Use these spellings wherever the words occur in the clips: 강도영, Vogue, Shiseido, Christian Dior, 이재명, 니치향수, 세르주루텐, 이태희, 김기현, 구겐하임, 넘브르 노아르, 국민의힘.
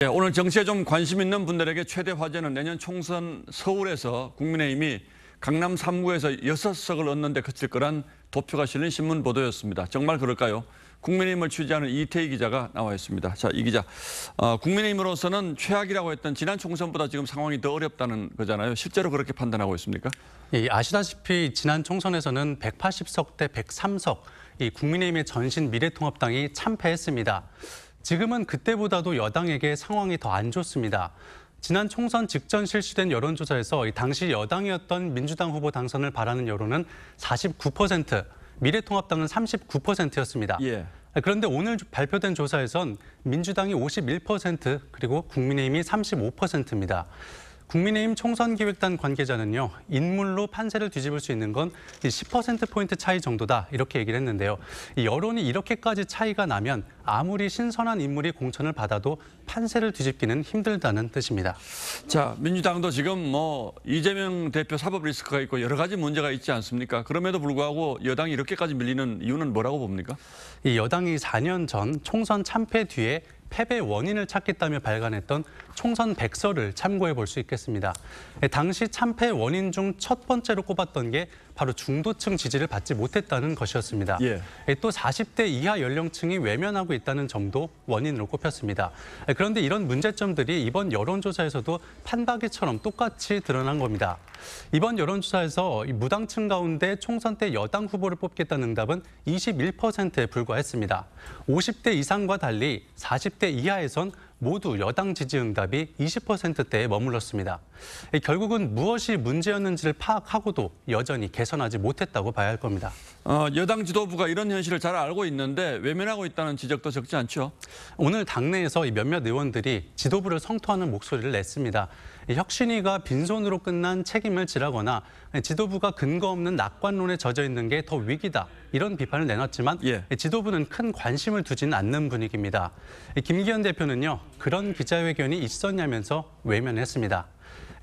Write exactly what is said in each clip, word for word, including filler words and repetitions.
네, 오늘 정치에 좀 관심 있는 분들에게 최대 화제는 내년 총선 서울에서 국민의힘이 강남 삼 구에서 여섯 석을 얻는 데 그칠 거란 도표가 실린 신문 보도였습니다. 정말 그럴까요? 국민의힘을 취재하는 이태희 기자가 나와 있습니다. 자, 이 기자, 어, 국민의힘으로서는 최악이라고 했던 지난 총선보다 지금 상황이 더 어렵다는 거잖아요. 실제로 그렇게 판단하고 있습니까? 예, 아시다시피 지난 총선에서는 백팔십 석 대 백삼 석, 이 국민의힘의 전신 미래통합당이 참패했습니다. 지금은 그때보다도 여당에게 상황이 더 안 좋습니다. 지난 총선 직전 실시된 여론조사에서 당시 여당이었던 민주당 후보 당선을 바라는 여론은 사십구 퍼센트, 미래통합당은 삼십구 퍼센트였습니다. 예. 그런데 오늘 발표된 조사에선 민주당이 오십일 퍼센트, 그리고 국민의힘이 삼십오 퍼센트입니다. 국민의힘 총선기획단 관계자는요, 인물로 판세를 뒤집을 수 있는 건 십 퍼센트 포인트 차이 정도다, 이렇게 얘기를 했는데요. 이 여론이 이렇게까지 차이가 나면 아무리 신선한 인물이 공천을 받아도 판세를 뒤집기는 힘들다는 뜻입니다. 자, 민주당도 지금 뭐 이재명 대표 사법 리스크가 있고 여러 가지 문제가 있지 않습니까? 그럼에도 불구하고 여당이 이렇게까지 밀리는 이유는 뭐라고 봅니까? 이 여당이 사 년 전 총선 참패 뒤에 패배 원인을 찾겠다며 발간했던 총선 백서를 참고해 볼 수 있겠습니다. 당시 참패 원인 중 첫 번째로 꼽았던 게 바로 중도층 지지를 받지 못했다는 것이었습니다. 예. 또 사십 대 이하 연령층이 외면하고 있다는 점도 원인으로 꼽혔습니다. 그런데 이런 문제점들이 이번 여론조사에서도 판박이처럼 똑같이 드러난 겁니다. 이번 여론조사에서 무당층 가운데 총선 때 여당 후보를 뽑겠다는 응답은 이십일 퍼센트에 불과했습니다. 오십 대 이상과 달리 사십 대 이하에선 모두 여당 지지 응답이 이십 퍼센트대에 머물렀습니다. 결국은 무엇이 문제였는지를 파악하고도 여전히 개선하지 못했다고 봐야 할 겁니다. 어, 여당 지도부가 이런 현실을 잘 알고 있는데 외면하고 있다는 지적도 적지 않죠? 오늘 당내에서 몇몇 의원들이 지도부를 성토하는 목소리를 냈습니다. 혁신위가 빈손으로 끝난 책임을 지라거나 지도부가 근거 없는 낙관론에 젖어 있는 게 더 위기다, 이런 비판을 내놨지만 예. 지도부는 큰 관심을 두지는 않는 분위기입니다. 김기현 대표는요, 그런 기자회견이 있었냐면서 외면했습니다.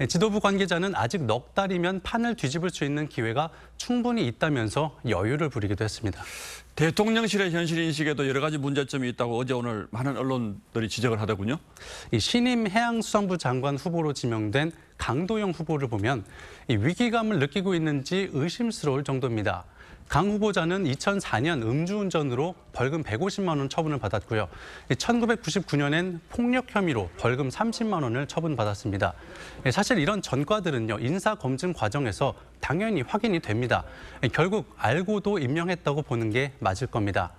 지도부 관계자는 아직 넉 달이면 판을 뒤집을 수 있는 기회가 충분히 있다면서 여유를 부리기도 했습니다. 대통령실의 현실 인식에도 여러 가지 문제점이 있다고 어제 오늘 많은 언론들이 지적을 하더군요. 이 신임 해양수산부 장관 후보로 지명된 강도영 후보를 보면 이 위기감을 느끼고 있는지 의심스러울 정도입니다. 강 후보자는 이천사 년 음주운전으로 벌금 백오십만 원 처분을 받았고요. 천구백구십구 년엔 폭력 혐의로 벌금 삼십만 원을 처분받았습니다. 사실 이런 전과들은요, 인사검증 과정에서 당연히 확인이 됩니다. 결국 알고도 임명했다고 보는 게 맞을 겁니다.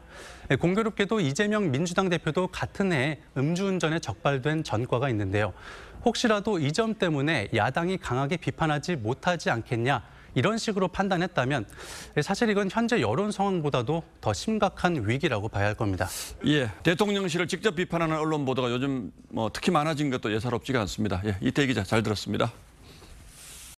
공교롭게도 이재명 민주당 대표도 같은 해에 음주운전에 적발된 전과가 있는데요. 혹시라도 이 점 때문에 야당이 강하게 비판하지 못하지 않겠냐, 이런 식으로 판단했다면 사실 이건 현재 여론 상황보다도 더 심각한 위기라고 봐야 할 겁니다. 예, 대통령실을 직접 비판하는 언론 보도가 요즘 뭐 특히 많아진 것도 예사롭지가 않습니다. 예, 이태희 기자 잘 들었습니다.